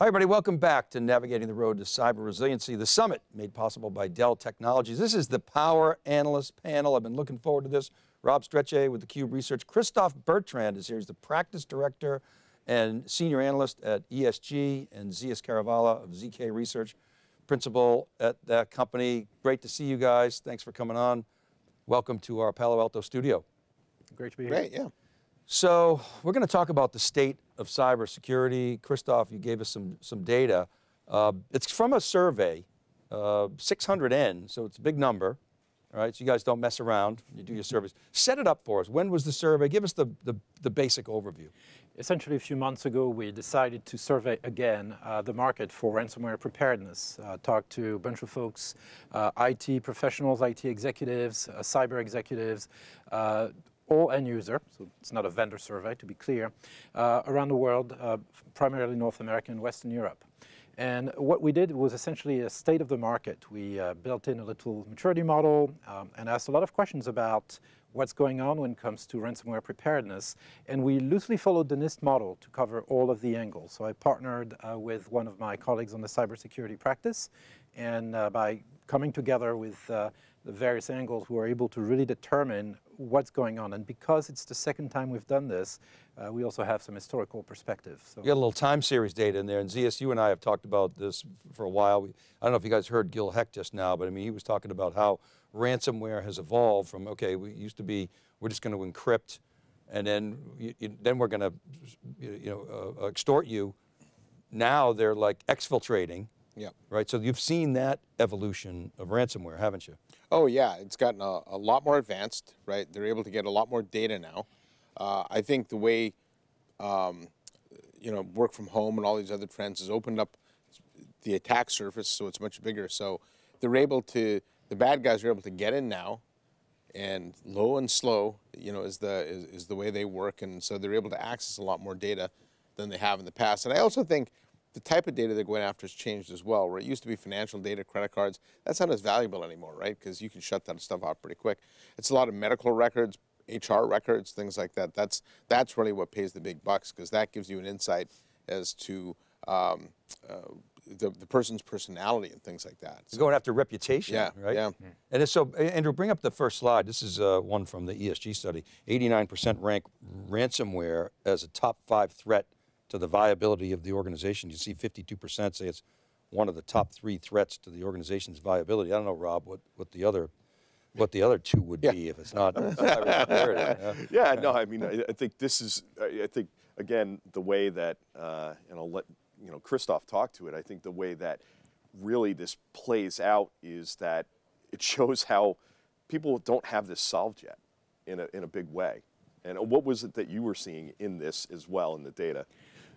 Hi everybody, welcome back to Navigating the Road to Cyber Resiliency, the summit made possible by Dell Technologies. This is the Power Analyst Panel. I've been looking forward to this. Rob Strechay with theCUBE Research. Christophe Bertrand is here. He's the Practice Director and Senior Analyst at ESG, and Zeus Kerravala of ZK Research, Principal at that company. Great to see you guys. Thanks for coming on. Welcome to our Palo Alto studio. Great to be here. Great, yeah. So we're going to talk about the state of cybersecurity. Christophe, you gave us some data. It's from a survey, 600N, so it's a big number. All right, so you guys don't mess around, you do your surveys. Set it up for us. When was the survey? Give us the basic overview. Essentially, a few months ago, we decided to survey again the market for ransomware preparedness. Talked to a bunch of folks, IT professionals, IT executives, cyber executives, all end user, so it's not a vendor survey, to be clear, around the world, primarily North America and Western Europe. And what we did was essentially a state of the market. We built in a little maturity model and asked a lot of questions about what's going on when it comes to ransomware preparedness. And we loosely followed the NIST model to cover all of the angles. So I partnered with one of my colleagues on the cybersecurity practice, and by coming together with the various angles, we were able to really determine what's going on. And because it's the second time we've done this, we also have some historical perspective. So. You got a little time series data in there, and ZSU and I have talked about this for a while. I don't know if you guys heard Gil Heck just now, but I mean, he was talking about how ransomware has evolved from, okay, we used to be, we're just going to encrypt, and then we're going to extort you. Now they're like exfiltrating. Yeah. Right, so you've seen that evolution of ransomware, haven't you? Oh yeah, it's gotten a lot more advanced, right? They're able to get a lot more data now. I think the way, work from home and all these other trends has opened up the attack surface, so it's much bigger. So they're able to, the bad guys are able to get in now, and low and slow, is the way they work, and so they're able to access a lot more data than they have in the past. And I also think the type of data they're going after has changed as well, where it used to be financial data, credit cards. That's not as valuable anymore, right? Because you can shut that stuff off pretty quick. It's a lot of medical records, HR records, things like that. That's really what pays the big bucks, because that gives you an insight as to the person's personality and things like that. So, you're going after reputation, yeah, right? Yeah. And so, Andrew, bring up the first slide. This is one from the ESG study. 89% rank ransomware as a top 5 threat to the viability of the organization. You see 52% say it's one of the top 3 threats to the organization's viability. I don't know, Rob, what the other two would be if it's not. Yeah, no, I mean, I think this is, I think, again, the way that, and I'll let, Christophe talk to it, I think the way that really this plays out is that it shows how people don't have this solved yet in a big way. And what was it that you were seeing in this as well, in the data?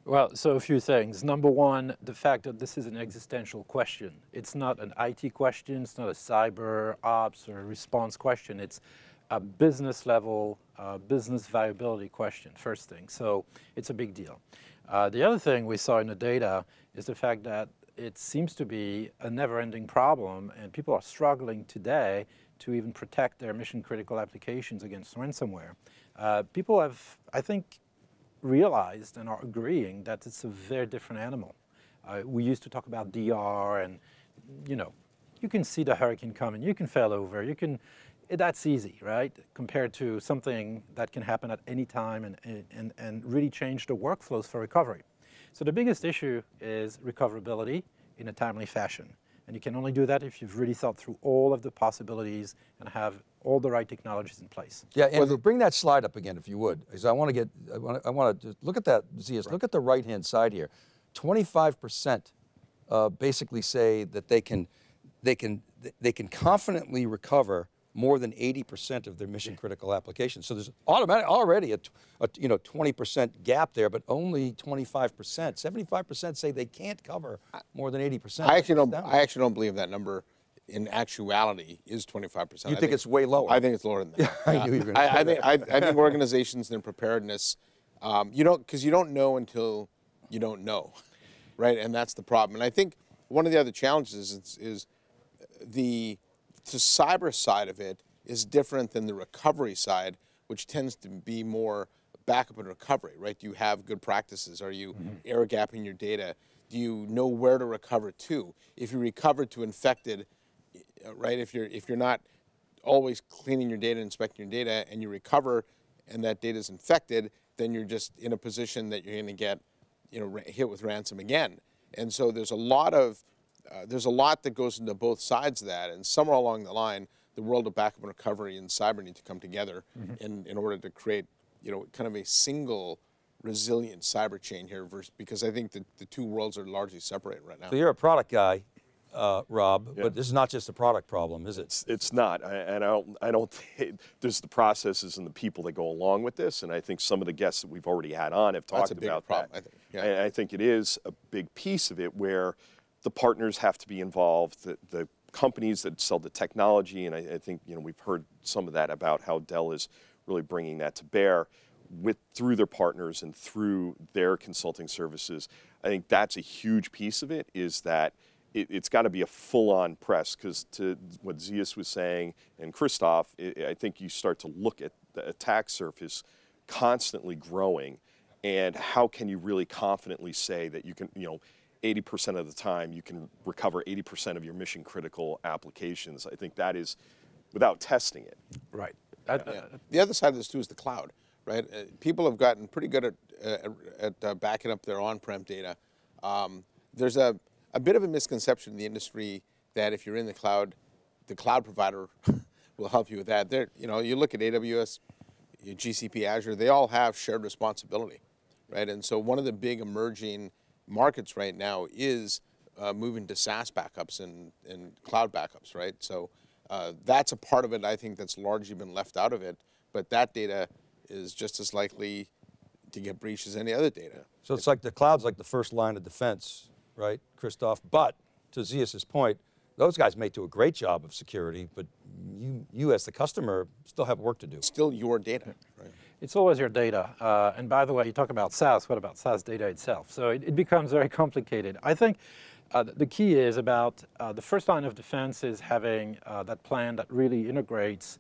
Well, so a few things. Number one, the fact that this is an existential question. It's not an IT question, it's not a cyber ops or response question. It's a business level, business viability question, first thing. So it's a big deal. The other thing we saw in the data is the fact that it seems to be a never-ending problem, and people are struggling today to even protect their mission-critical applications against ransomware. People have, I think, realized and are agreeing that it's a very different animal. We used to talk about DR and, you can see the hurricane coming, you can fail over, you can, that's easy, right? Compared to something that can happen at any time and really change the workflows for recovery. So the biggest issue is recoverability in a timely fashion. And you can only do that if you've really thought through all of the possibilities and have all the right technologies in place. Yeah, and bring that slide up again, if you would, because I want to get, I want to look at that, Zias, right. Look at the right-hand side here. 25% basically say that they can confidently recover more than 80% of their mission-critical applications. So there's already a 20% gap there, but only 25%. 75% say they can't cover more than 80%. I actually don't believe that number in actuality is 25%. You think it's way lower? I think it's lower than that. I think organizations and preparedness, because you don't know until you don't know, right? And that's the problem. And I think one of the other challenges is the cyber side of it is different than the recovery side, which tends to be more backup and recovery, right? Do you have good practices? Are you air gapping your data? do you know where to recover to? If you recover to infected, right? If you're not always cleaning your data, inspecting your data, and you recover, and that data is infected, then you're just in a position that you're going to get, hit with ransom again. And so there's a lot of that goes into both sides of that, and somewhere along the line, the world of backup and recovery and cyber need to come together in order to create, kind of a single resilient cyber chain here, because I think that the two worlds are largely separate right now. So you're a product guy, Rob, but this is not just a product problem, is it? It's not, there's the processes and the people that go along with this, and I think some of the guests that we've already had on have talked about that. That's a big problem, I think. Yeah. I think it is a big piece of it where the partners have to be involved, the companies that sell the technology, and I think we've heard some of that about how Dell is really bringing that to bear through their partners and through their consulting services. I think that's a huge piece of it, is that it's got to be a full-on press, because to what Zeus was saying and Christophe, I think you start to look at the attack surface constantly growing, and how can you really confidently say that you can, 80% of the time you can recover 80% of your mission critical applications. I think that is without testing it. Right. The other side of this too is the cloud, right? People have gotten pretty good at backing up their on-prem data. There's a bit of a misconception in the industry that if you're in the cloud provider will help you with that. You look at AWS, GCP, Azure, they all have shared responsibility, right? And so one of the big emerging markets right now is moving to SaaS backups and cloud backups, right? So that's a part of it, I think, that's largely been left out of it, but that data is just as likely to get breached as any other data. So it's like the cloud's like the first line of defense, right, Christophe? But to Zeus's point, those guys may do a great job of security, but you as the customer still have work to do. Still your data, right? It's always your data. And by the way, you talk about SaaS, what about SaaS data itself? So it becomes very complicated. I think the key is about the first line of defense is having that plan that really integrates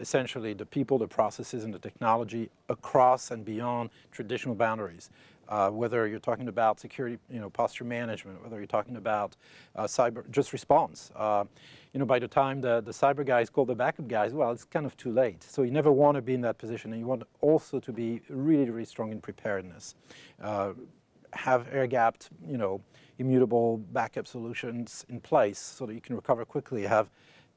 essentially the people, the processes, and the technology across and beyond traditional boundaries. Whether you're talking about security, posture management, whether you're talking about cyber, just response. By the time the cyber guys call the backup guys, well, it's kind of too late. So you never want to be in that position, and you want also to be really, really strong in preparedness. Have air-gapped, immutable backup solutions in place so that you can recover quickly, have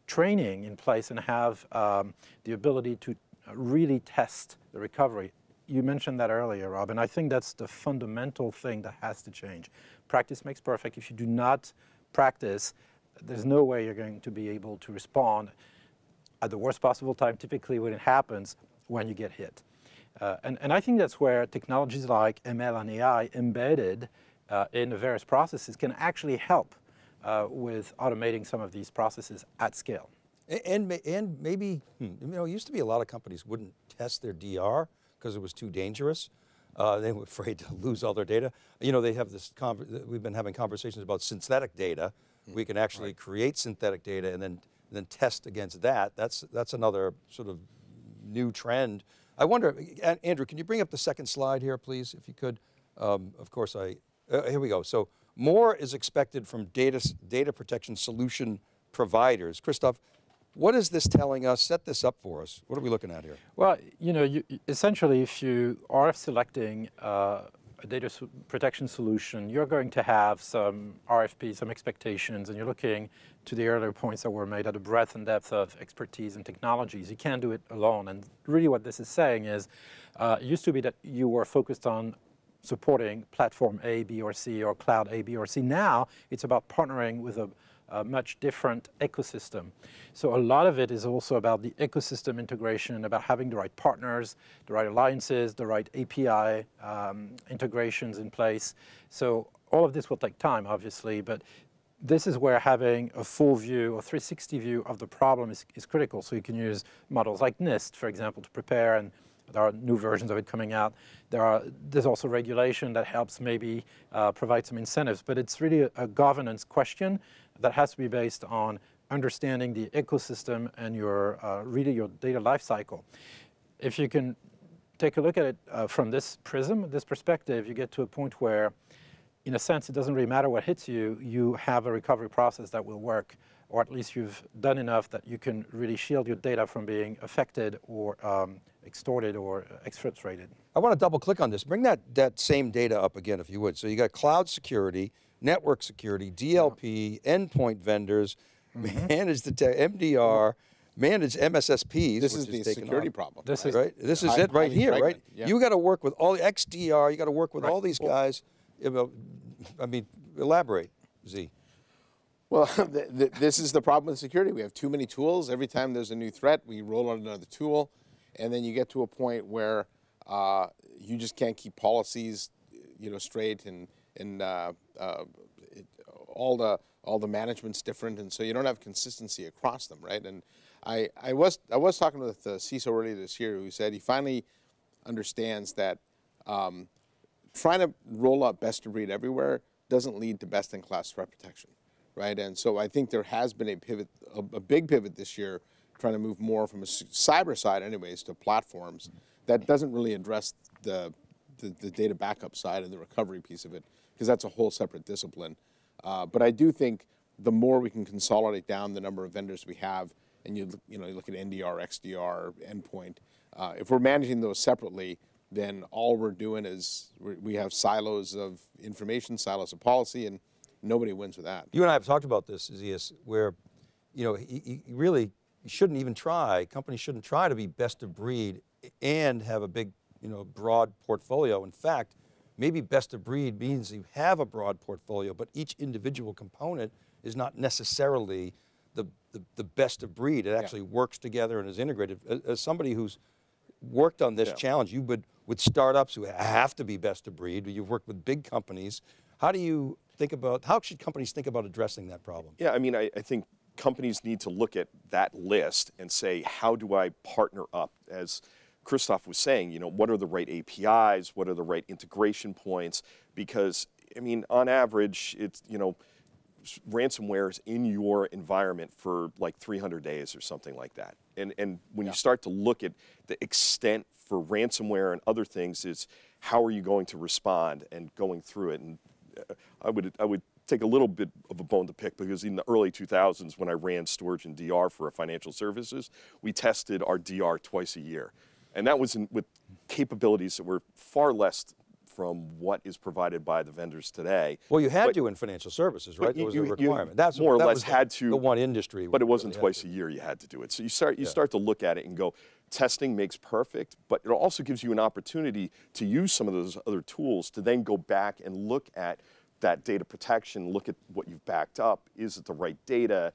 training in place, and have the ability to really test the recovery. You mentioned that earlier, Rob, and I think that's the fundamental thing that has to change. Practice makes perfect. If you do not practice, there's no way you're going to be able to respond at the worst possible time, typically when it happens, when you get hit. And I think that's where technologies like ML and AI embedded in the various processes can actually help with automating some of these processes at scale. And maybe, it used to be a lot of companies wouldn't test their DR because it was too dangerous. They were afraid to lose all their data. They have this, we've been having conversations about synthetic data. We can actually create synthetic data and then test against that. That's another sort of new trend. I wonder, Andrew, can you bring up the second slide here, please, if you could? Of course, here we go. So more is expected from data protection solution providers. Christophe, what is this telling us? Set this up for us. What are we looking at here? Well, essentially, if you are selecting a data protection solution, you're going to have some RFP, some expectations, and you're looking to the earlier points that were made at the breadth and depth of expertise and technologies. You can't do it alone. And really what this is saying is, it used to be that you were focused on supporting platform A, B, or C, or cloud A, B, or C. Now, it's about partnering with a much different ecosystem. So a lot of it is also about the ecosystem integration, about having the right partners, the right alliances, the right API integrations in place. So all of this will take time, obviously, but this is where having a full view, a 360 view of the problem is critical. So you can use models like NIST, for example, to prepare, and there are new versions of it coming out. There's also regulation that helps maybe provide some incentives, but it's really a governance question that has to be based on understanding the ecosystem and your really your data lifecycle. If you can take a look at it from this prism, this perspective, you get to a point where in a sense, it doesn't really matter what hits you. You have a recovery process that will work, or at least you've done enough that you can really shield your data from being affected or extorted or exfiltrated. I want to double click on this. Bring that same data up again, if you would. So you got cloud security, network security, DLP, endpoint vendors, manage the MDR, manage MSSPs. This is the security problem. This is right. This is it right here, right? Yeah. You got to work with all XDR. You got to work with all these guys. I mean, elaborate, Z. Well, this is the problem with security. We have too many tools. Every time there's a new threat, we roll on another tool, and then you get to a point where you just can't keep policies, you know, straight, and all the management's different, and so you don't have consistency across them, right? And I was talking with the CISO earlier this year, who said he finally understands that trying to roll out best of breed everywhere doesn't lead to best in class threat protection, right? And so I think there has been a pivot, a big pivot this year, trying to move more from a cyber side anyways to platforms that doesn't really address the data backup side and the recovery piece of it, because that's a whole separate discipline. But I do think the more we can consolidate down the number of vendors we have, and you look at NDR, XDR, endpoint, if we're managing those separately, then all we're doing is we have silos of information, silos of policy, and nobody wins with that. You and I have talked about this, Zeus, where he really shouldn't even try, companies shouldn't try to be best of breed and have a big, broad portfolio. In fact, maybe best of breed means you have a broad portfolio, but each individual component is not necessarily the best of breed. It actually works together and is integrated. As somebody who's worked on this challenge, you would, with startups who have to be best of breed, you've worked with big companies. How do you think about, how should companies think about addressing that problem? Yeah, I mean, I think companies need to look at that list and say, how do I partner up? As Christophe was saying, what are the right APIs? What are the right integration points? Because, I mean, on average, it's, ransomware is in your environment for like 300 days or something like that. And when you start to look at the extent for ransomware and other things, is how are you going to respond and going through it? And I would take a little bit of a bone to pick, because in the early 2000s, when I ran storage and DR for a financial services, we tested our DR twice a year. And that was with capabilities that were far less from what is provided by the vendors today. Well, you had to in financial services, right? There was a requirement. That's more or less had to. The one industry. But it wasn't twice a year you had to do it. So you start to look at it and go, testing makes perfect, but it also gives you an opportunity to use some of those other tools to then go back and look at that data protection, look at what you've backed up. Is it the right data?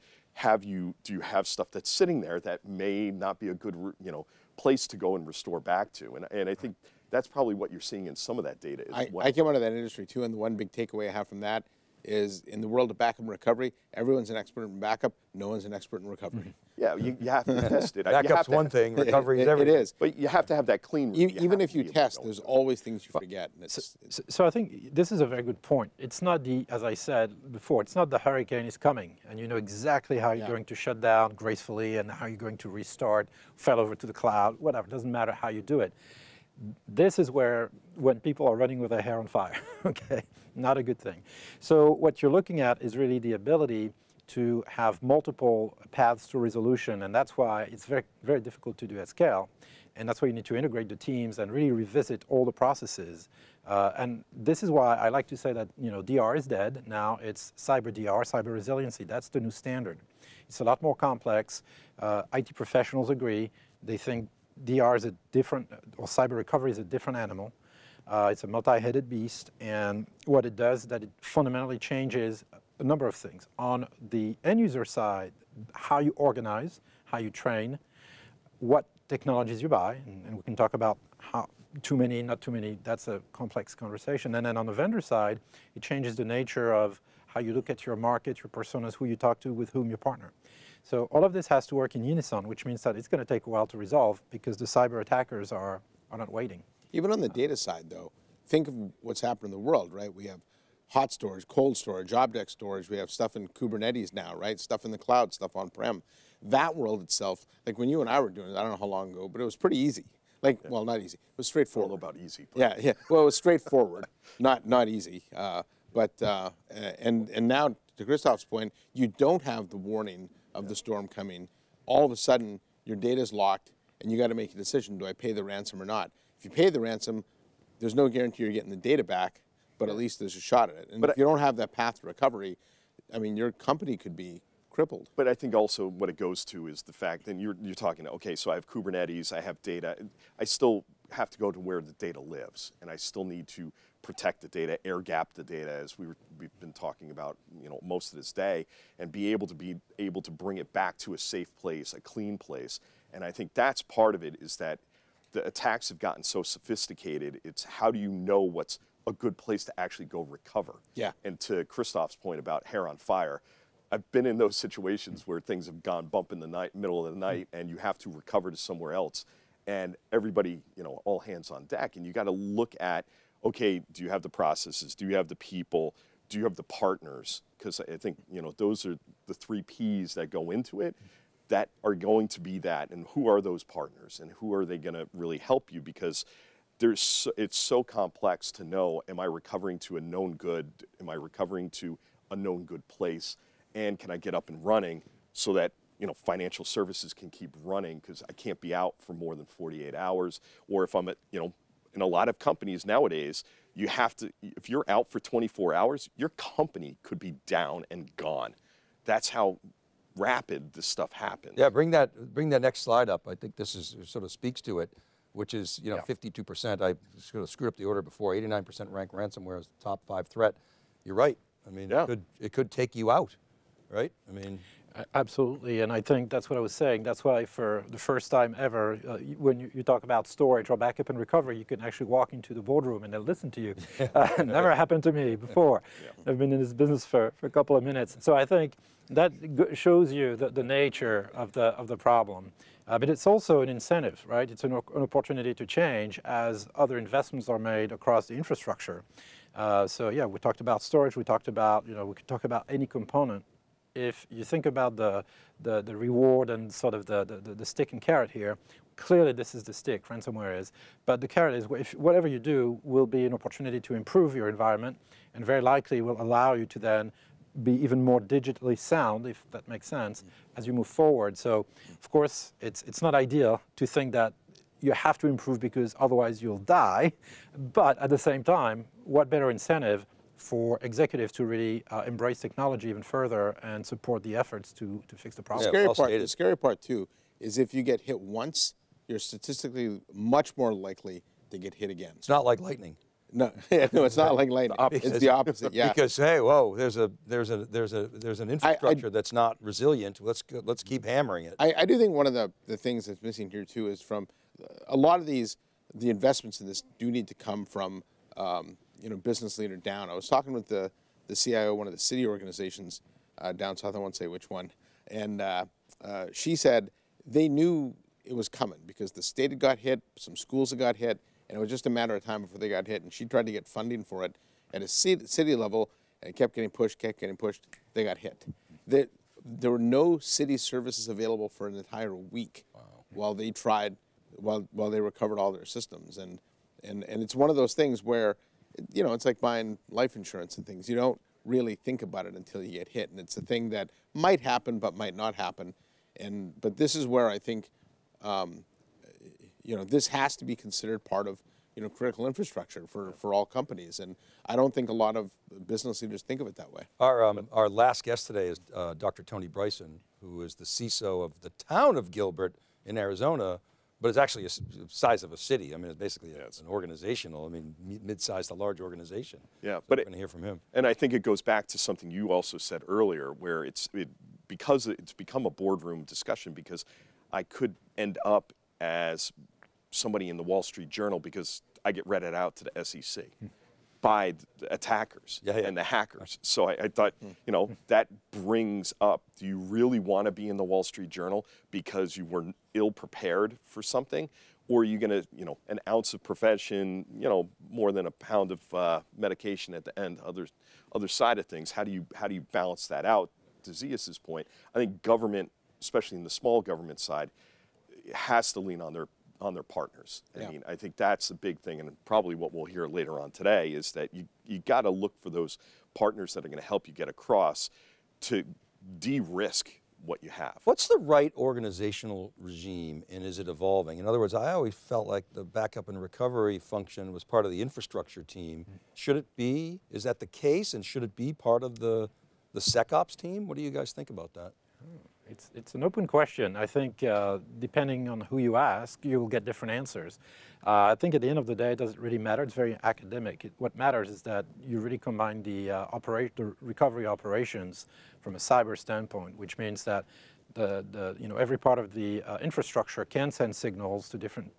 Do you have stuff that's sitting there that may not be a good, place to go and restore back to? And I think that's probably what you're seeing in some of that data as well. I came out of that industry too, and the one big takeaway I have from that is in the world of backup and recovery, everyone's an expert in backup, no one's an expert in recovery. Yeah, you have to test it. Backup's one thing, recovery is everything. It is. But you have to have that clean room. Even if you test, there's always things you forget. So I think this is a very good point. It's not the, as I said before, it's not the hurricane is coming and you know exactly how you're going to shut down gracefully and how you're going to restart, fell over to the cloud, whatever, it doesn't matter how you do it. This is where, when people are running with their hair on fire, okay? Not a good thing. So what you're looking at is really the ability to have multiple paths to resolution, and that's why it's very, very difficult to do at scale. And that's why you need to integrate the teams and really revisit all the processes. And this is why I like to say that, DR is dead. Now it's cyber DR, cyber resiliency. That's the new standard. It's a lot more complex. IT professionals agree. They think DR is a different, or cyber recovery is a different animal. It's a multi-headed beast, and what it does is that it fundamentally changes a number of things. On the end user side, how you organize, how you train, what technologies you buy, and we can talk about how too many, not too many, that's a complex conversation. And then on the vendor side, it changes the nature of how you look at your market, your personas, who you talk to, with whom you partner. So all of this has to work in unison, which means that it's going to take a while to resolve because the cyber attackers are not waiting. Even on the data side, though, think of what's happened in the world, right? We have hot storage, cold storage, object storage. We have stuff in Kubernetes now, right? Stuff in the cloud, stuff on-prem. That world itself, like when you and I were doing it, I don't know how long ago, but it was pretty easy. Like, well, not easy. It was straightforward. All about easy. But. Yeah, yeah. Well, it was straightforward, not easy. But, and now to Christophe's point, you don't have the warning of the storm coming. All of a sudden, your data is locked and you got to make a decision, do I pay the ransom or not? If you pay the ransom, there's no guarantee you're getting the data back, but at least there's a shot at it. And but if you don't have that path to recovery, I mean, your company could be crippled. But I think also what it goes to is the fact, and you're talking, okay, so I have Kubernetes, I have data, I still have to go to where the data lives, and I still need to protect the data, air gap the data, as we've been talking about, you know, most of this day, and be able to bring it back to a safe place, a clean place. And I think that's part of it, is that the attacks have gotten so sophisticated. It's how do you know what's a good place to actually go recover? Yeah. And to Christophe's point about hair on fire, I've been in those situations where things have gone bump in the night, middle of the night, and you have to recover to somewhere else. And everybody, you know, all hands on deck, and you got to look at, okay, do you have the processes? Do you have the people? Do you have the partners? Because I think, you know, those are the three Ps that go into it that are going to be that. And who are those partners? And who are they going to really help you? Because there's, it's so complex to know, am I recovering to a known good? Am I recovering to a known good place? And can I get up and running so that, you know, financial services can keep running, because I can't be out for more than 48 hours. Or if I'm at, you know, in a lot of companies nowadays, you have to, if you're out for 24 hours, your company could be down and gone. That's how rapid this stuff happens. Yeah, bring that next slide up. I think this is sort of speaks to it, which is, you know, 52%, I sort of screwed up the order before, 89% rank ransomware as the top 5 threat. You're right. I mean, it could take you out, right? I mean. Absolutely, and I think that's what I was saying. That's why for the first time ever, when you talk about storage or backup and recovery, you can actually walk into the boardroom and they'll listen to you. Never happened to me before. Yeah. I've been in this business for a couple of minutes. So I think that shows you the nature of the problem. But it's also an incentive, right? It's an opportunity to change as other investments are made across the infrastructure. So yeah, we talked about storage, we talked about, you know, we could talk about any component. If you think about the reward and sort of the stick and carrot here, clearly this is the stick, ransomware is. But the carrot is, if whatever you do will be an opportunity to improve your environment, and very likely will allow you to then be even more digitally sound, if that makes sense, as you move forward. So, of course, it's not ideal to think that you have to improve because otherwise you'll die. But at the same time, what better incentive for executives to really embrace technology even further and support the efforts to fix the problem. The scary part too is if you get hit once, you're statistically much more likely to get hit again. It's not like lightning. No, no, it's not like lightning. It's the opposite. Yeah. Because hey, whoa, there's an infrastructure that's not resilient. Let's keep hammering it. I do think one of the things that's missing here too is from a lot of these, the investments in this do need to come from you know, business leader down. I was talking with the CIO, one of the city organizations down south, I won't say which one, and she said they knew it was coming because the state had got hit, some schools had got hit, and it was just a matter of time before they got hit, and she tried to get funding for it at a city level, and it kept getting pushed, they got hit. There were no city services available for an entire week. Wow. while they recovered all their systems. And it's one of those things where, you know, it's like buying life insurance and things. You don't really think about it until you get hit, and it's a thing that might happen but might not happen. But this is where I think, you know, this has to be considered part of, you know, critical infrastructure for all companies. And I don't think a lot of business leaders think of it that way. Our last guest today is Dr. Tony Bryson, who is the CISO of the town of Gilbert in Arizona. But it's actually the size of a city. I mean, it's basically it's an organizational, I mean, mid-sized to large organization. Yeah, so but we're going to hear from him. And I think it goes back to something you also said earlier, where because it's become a boardroom discussion, because I could end up as somebody in the Wall Street Journal because I get read out to the SEC by the attackers and the hackers. So I thought, you know, that brings up, do you really want to be in the Wall Street Journal because you were ill prepared for something? Or are you going to, you know, an ounce of prevention, you know, more than a pound of medication at the end, other side of things? How do you balance that out? To Zeus's point, I think government, especially in the small government side, has to lean on their on their partners. I mean, I think that's the big thing, and probably what we'll hear later on today is that you got to look for those partners that are going to help you get across to de-risk what you have. What's the right organizational regime, and is it evolving? In other words, I always felt like the backup and recovery function was part of the infrastructure team. Should it be, is that the case, and should it be part of the SecOps team? What do you guys think about that? It's an open question. I think depending on who you ask, you'll get different answers. I think at the end of the day, it doesn't really matter. It's very academic. What matters is that you really combine the recovery operations from a cyber standpoint, which means that every part of the infrastructure can send signals to different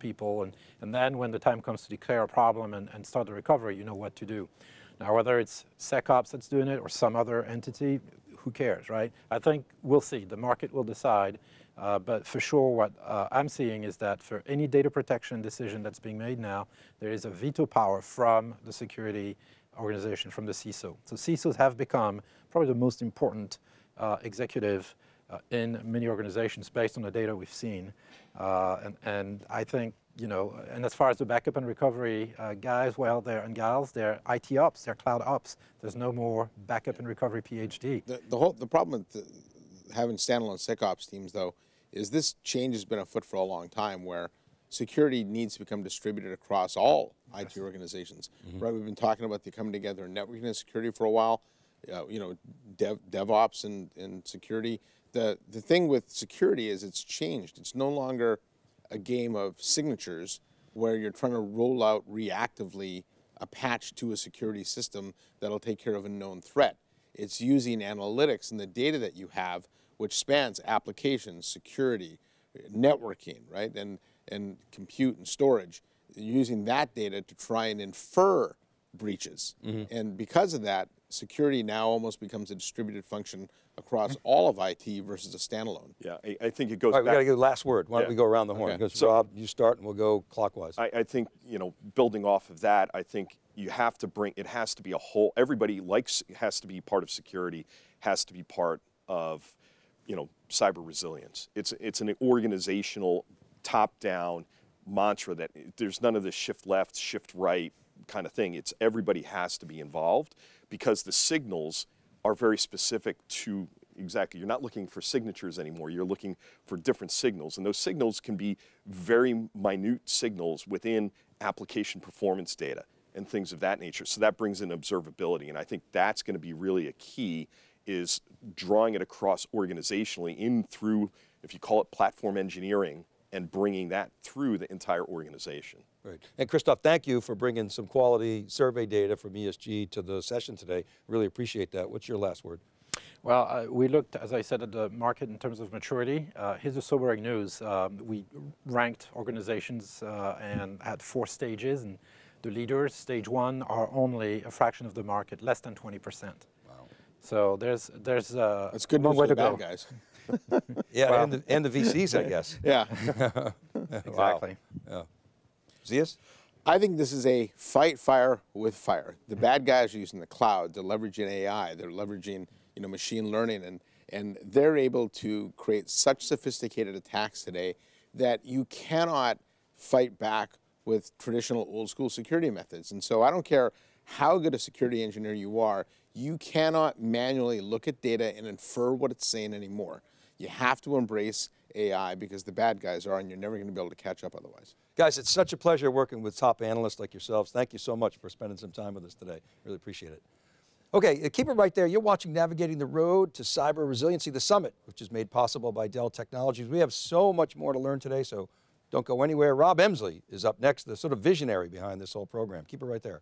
people, and then when the time comes to declare a problem and start the recovery, you know what to do. Now, whether it's SecOps that's doing it or some other entity, who cares, right? I think we'll see. The market will decide. But for sure, what I'm seeing is that for any data protection decision that's being made now, there is a veto power from the security organization, from the CISO. So CISOs have become probably the most important executive in many organizations based on the data we've seen. And I think, and as far as the backup and recovery guys, well, they're IT ops, they're cloud ops. There's no more backup and recovery PhD. The problem with having standalone SecOps teams, though, is this change has been afoot for a long time, where security needs to become distributed across all IT organizations. Right? We've been talking about the coming together in networking and security for a while. DevOps and security. The thing with security is it's changed. It's no longer a game of signatures where you're trying to roll out reactively a patch to a security system that'll take care of a known threat. It's using analytics and the data that you have, which spans applications, security, networking, right? And compute and storage. You're using that data to try and infer breaches. And because of that, security now almost becomes a distributed function across all of IT versus a standalone. Yeah, I think it goes back. All right, we got to get the last word. Why don't we go around the horn? Okay. So, Rob, you start and we'll go clockwise. I think, building off of that, I think you have to bring, it has to be a whole, everybody likes, has to be part of security, has to be part of, cyber resilience. It's an organizational, top-down mantra that there's none of this shift left, shift right kind of thing. It's everybody has to be involved, because the signals are very specific to, exactly, you're not looking for signatures anymore, you're looking for different signals, and those signals can be very minute signals within application performance data and things of that nature. So that brings in observability, and I think that's going to be really a key, is drawing it across organizationally in through, if you call it platform engineering, and bringing that through the entire organization. Right, and Christophe, thank you for bringing some quality survey data from ESG to the session today. Really appreciate that. What's your last word? Well, we looked, as I said, at the market in terms of maturity. Here's the sobering news. We ranked organizations and had 4 stages, and the leaders, stage 1, are only a fraction of the market, less than 20%. Wow. So there's a long way to go. That's good news for the bad guys. Yeah, wow. and the VCs, I guess. Yeah. Exactly. Wow. Yeah. Zeus? I think this is a fight fire with fire. The bad guys are using the cloud, they're leveraging AI, they're leveraging machine learning, and they're able to create such sophisticated attacks today that you cannot fight back with traditional old school security methods. And so I don't care how good a security engineer you are, you cannot manually look at data and infer what it's saying anymore. You have to embrace AI, because the bad guys are, and you're never going to be able to catch up otherwise. Guys, it's such a pleasure working with top analysts like yourselves. Thank you so much for spending some time with us today. Really appreciate it. Okay, keep it right there. You're watching Navigating the Road to Cyber Resiliency, the summit, which is made possible by Dell Technologies. We have so much more to learn today, so don't go anywhere. Rob Emsley is up next, the sort of visionary behind this whole program. Keep it right there.